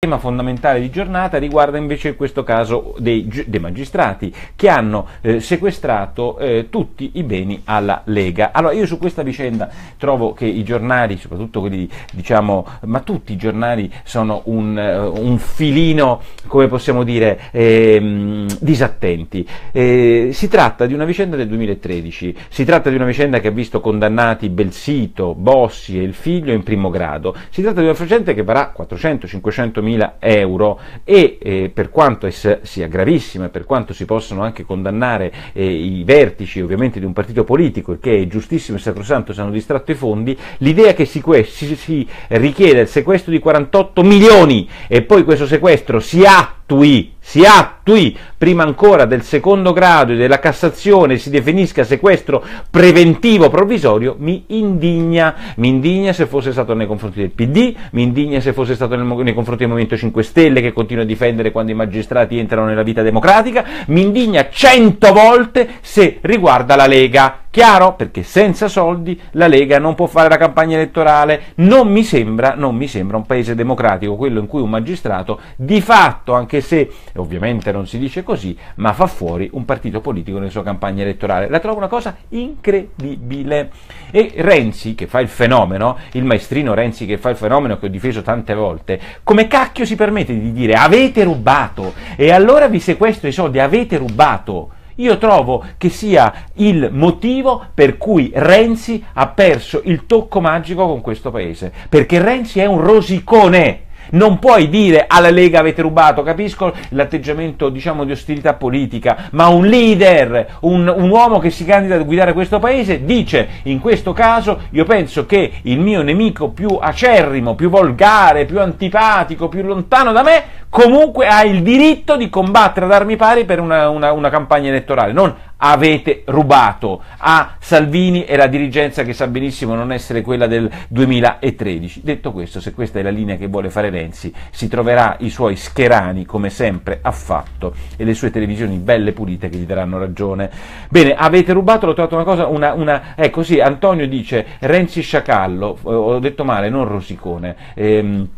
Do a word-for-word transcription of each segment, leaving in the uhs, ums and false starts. Il tema fondamentale di giornata riguarda invece questo caso dei, dei magistrati che hanno eh, sequestrato eh, tutti i beni alla Lega. Allora io su questa vicenda trovo che i giornali, soprattutto quelli diciamo, ma tutti i giornali sono un, uh, un filino, come possiamo dire, eh, disattenti. Eh, si tratta di una vicenda del duemilatredici, si tratta di una vicenda che ha visto condannati Belsito, Bossi e il figlio in primo grado, si tratta di una vicenda che varrà quattrocento cinquecento euro e eh, per quanto es sia gravissima e per quanto si possano anche condannare eh, i vertici ovviamente di un partito politico, il che è giustissimo e sacrosanto, se hanno distratto i fondi, l'idea che si, si, si richieda il sequestro di quarantotto milioni e poi questo sequestro si attui si attui prima ancora del secondo grado e della Cassazione si definisca sequestro preventivo provvisorio, mi indigna, mi indigna se fosse stato nei confronti del P D, mi indigna se fosse stato nel, nei confronti del Movimento cinque Stelle che continua a difendere quando i magistrati entrano nella vita democratica, mi indigna cento volte se riguarda la Lega. Chiaro? Perché senza soldi la Lega non può fare la campagna elettorale. Non mi sembra, non mi sembra un paese democratico quello in cui un magistrato di fatto, anche se ovviamente non si dice così, ma fa fuori un partito politico nella sua campagna elettorale. La trovo una cosa incredibile. E Renzi che fa il fenomeno, il maestrino Renzi che fa il fenomeno, che ho difeso tante volte, come cacchio si permette di dire avete rubato e allora vi sequestro i soldi, avete rubato? Io trovo che sia il motivo per cui Renzi ha perso il tocco magico con questo paese, perché Renzi è un rosicone. Non puoi dire alla Lega avete rubato, capisco l'atteggiamento diciamo di ostilità politica, ma un leader, un, un uomo che si candida a guidare questo paese dice in questo caso io penso che il mio nemico più acerrimo, più volgare, più antipatico, più lontano da me comunque ha il diritto di combattere ad armi pari per una, una, una campagna elettorale, non avete rubato a Salvini e la dirigenza che sa benissimo non essere quella del duemilatredici. Detto questo, se questa è la linea che vuole fare Renzi, si troverà i suoi scherani come sempre ha fatto e le sue televisioni belle pulite che gli daranno ragione. Bene, avete rubato, l'ho trovato una cosa, una, una, è così, Antonio dice Renzi sciacallo, ho detto male, non rosicone, ehm,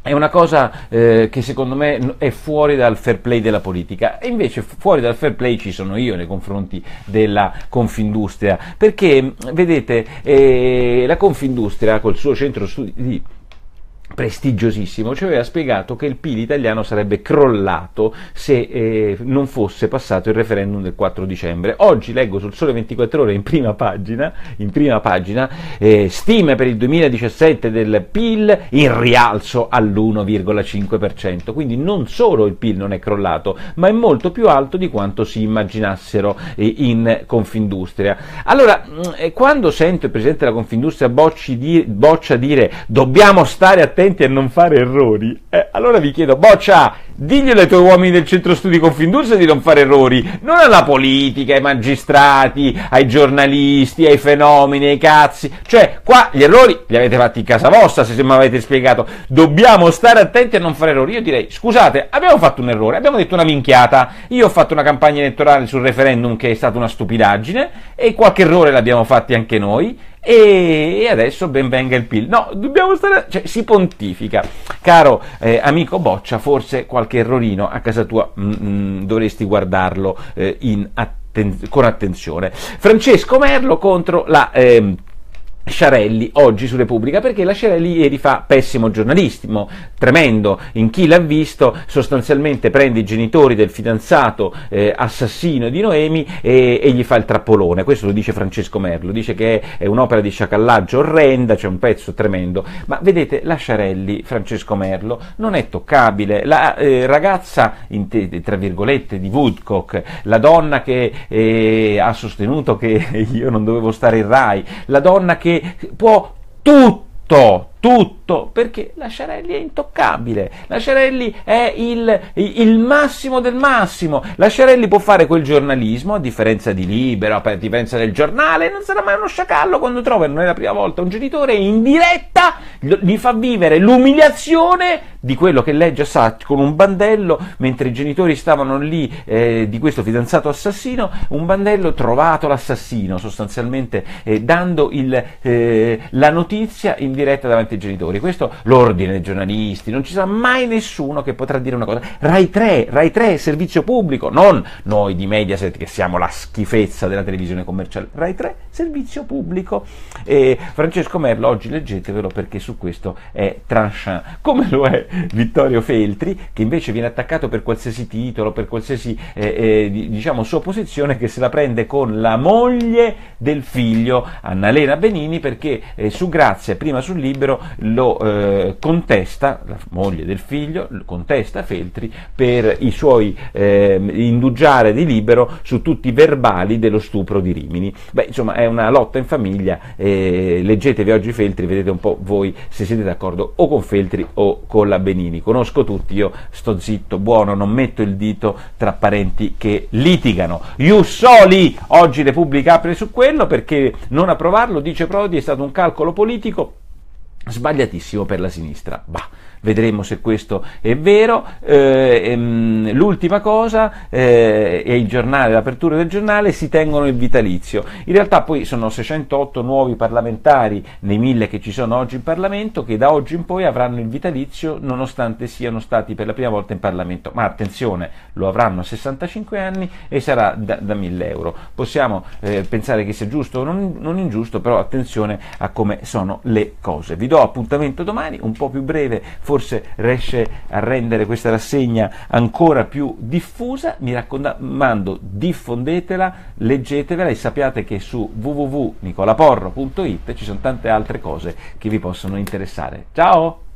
è una cosa eh, che secondo me è fuori dal fair play della politica, e invece fuori dal fair play ci sono io nei confronti della Confindustria, perché vedete eh, la Confindustria col suo centro studi di prestigiosissimo ci aveva spiegato che il P I L italiano sarebbe crollato se eh, non fosse passato il referendum del quattro dicembre. Oggi leggo sul Sole ventiquattro ore in prima pagina, in prima pagina eh, stime per il duemiladiciassette del P I L in rialzo all'uno virgola cinque per cento, quindi non solo il P I L non è crollato ma è molto più alto di quanto si immaginassero eh, in Confindustria. Allora eh, quando sento il presidente della Confindustria Bocci di, Boccia dire dobbiamo stare attenti a non fare errori, eh, allora vi chiedo, Boccia, diglielo ai tuoi uomini del centro studi Confindustria di non fare errori, non alla politica, ai magistrati, ai giornalisti, ai fenomeni, ai cazzi, cioè qua gli errori li avete fatti in casa vostra se mi avete spiegato, dobbiamo stare attenti a non fare errori. Io direi, scusate, abbiamo fatto un errore, abbiamo detto una minchiata, io ho fatto una campagna elettorale sul referendum che è stata una stupidaggine e qualche errore l'abbiamo fatti anche noi, e adesso ben venga il P I L. No, dobbiamo stare, cioè, si pontifica. Caro eh, amico Boccia, forse qualche errorino a casa tua mh, mh, dovresti guardarlo eh, in atten- con attenzione. Francesco Merlo contro la... Eh, Sciarelli oggi su Repubblica, perché la Sciarelli ieri fa pessimo giornalismo, tremendo, in chi l'ha visto sostanzialmente prende i genitori del fidanzato eh, assassino di Noemi e, e gli fa il trappolone, questo lo dice Francesco Merlo, dice che è, è un'opera di sciacallaggio orrenda, c'è cioè un pezzo tremendo, ma vedete la Sciarelli, Francesco Merlo, non è toccabile, la eh, ragazza, in te, tra virgolette, di Woodcock, la donna che eh, ha sostenuto che io non dovevo stare in Rai, la donna che può tutto, tutto, perché la Sciarelli è intoccabile, la Sciarelli è il, il massimo del massimo, la Sciarelli può fare quel giornalismo, a differenza di Libero, a differenza del giornale, non sarà mai uno sciacallo quando trova, non è la prima volta, un genitore in diretta, gli fa vivere l'umiliazione di quello che legge sa, con un bandello, mentre i genitori stavano lì eh, di questo fidanzato assassino, un bandello trovato l'assassino, sostanzialmente eh, dando il, eh, la notizia in diretta davanti davanti ai genitori, questo l'ordine dei giornalisti, non ci sarà mai nessuno che potrà dire una cosa. Rai tre, Rai tre, servizio pubblico, non noi di Mediaset che siamo la schifezza della televisione commerciale, Rai tre, servizio pubblico. E Francesco Merlo, oggi leggetevelo perché su questo è tranchant, come lo è Vittorio Feltri, che invece viene attaccato per qualsiasi titolo, per qualsiasi eh, eh, diciamo sua posizione, che se la prende con la moglie del figlio, Annalena Benini, perché eh, su Grazia, prima sul Libero, lo eh, contesta, la moglie del figlio, lo contesta Feltri per i suoi eh, indugiare di Libero su tutti i verbali dello stupro di Rimini. Beh, insomma, è una lotta in famiglia, eh, leggetevi oggi Feltri, vedete un po' voi se siete d'accordo o con Feltri o con la Benini. Conosco tutti, io sto zitto, buono, non metto il dito tra parenti che litigano. Jussoli, oggi Repubblica apre su quello, perché non approvarlo, dice Prodi, è stato un calcolo politico sbagliatissimo per la sinistra. Bah, vedremo se questo è vero. Eh, ehm, l'ultima cosa eh, è il giornale, l'apertura del giornale, si tengono il vitalizio. In realtà poi sono seicentotto nuovi parlamentari nei mille che ci sono oggi in Parlamento, che da oggi in poi avranno il vitalizio nonostante siano stati per la prima volta in Parlamento. Ma attenzione, lo avranno a sessantacinque anni e sarà da, da mille euro. Possiamo eh, pensare che sia giusto o non, non ingiusto, però attenzione a come sono le cose. Vi do appuntamento domani, un po' più breve, forse riesce a rendere questa rassegna ancora più diffusa. Mi raccomando, diffondetela, leggetevela e sappiate che su w w w punto nicolaporro punto it ci sono tante altre cose che vi possono interessare. Ciao!